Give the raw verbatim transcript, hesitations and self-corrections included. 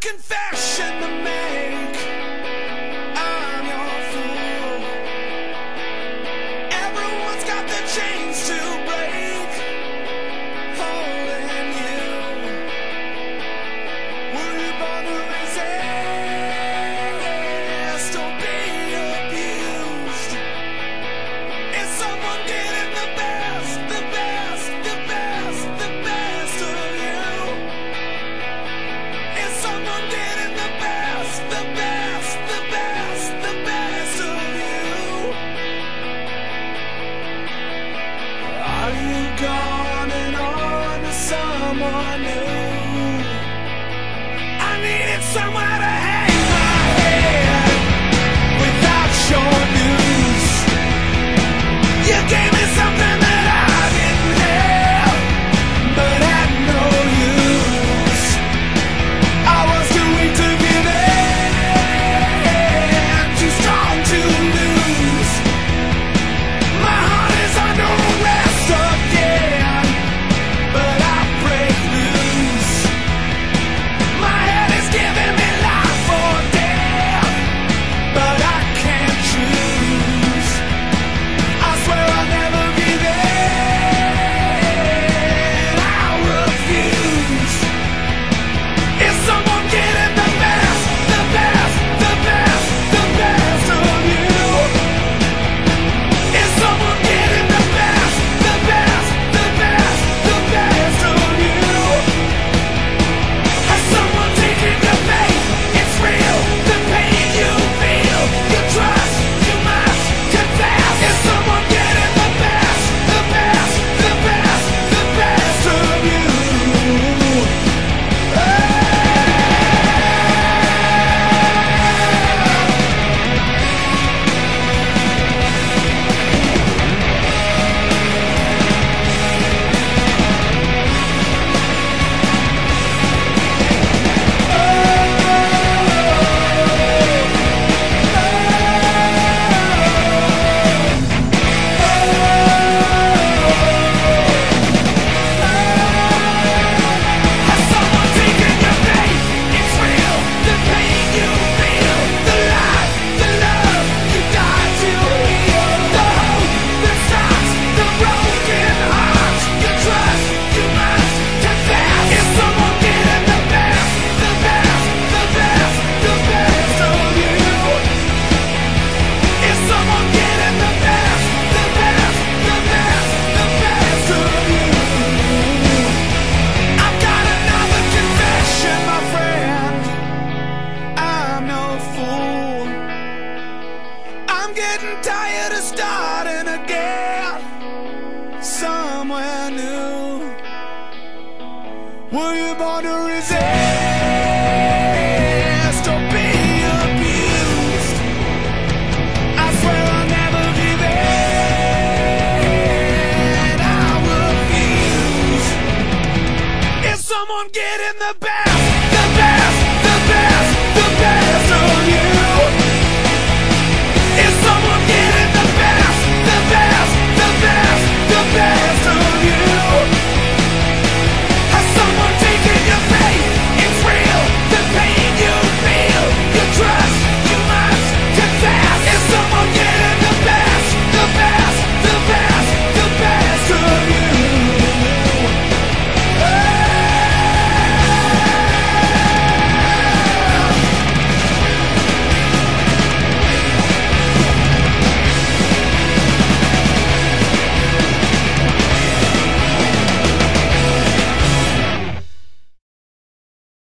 Confession to make. I'm your fool. Everyone's got their chains to break, holding you. Were you born to resist or be abused? Is someone getting the best, the best, the best, the best of you? Is someone getting the best, the best, the best, the best of you? Are you gone and on to someone new? I needed somewhere to hang my head without your news. You gave me something that I didn't have, but had no use. I was too weak to give in, too strong to lose. My heart is under arrest again, but I break loose. My head is giving me life or death, but I can't choose. I swear I'll never give in, I refuse. Is someone getting the best, the best, the best, the best of you? Is someone getting the best, the best, the best, the best of you? Has someone taken the faith? It's real, the pain you feel. You trust, you must confess. Is someone getting the best, the best, the best, the best of you? Has someone taken the faith? It's real, the pain you feel, the life, the love you died to heal, the hope that stops the broken hearts. You trust, you must confess. Is someone getting the best, the best, the best, the best of you? Is someone getting the best, the best, the best, the best of you? I've got another confession, my friend. I'm no fool. I'm getting tired of starting again somewhere new. Were you born to resist or be abused? I swear I'll never give in, I refuse. Is someone getting the best?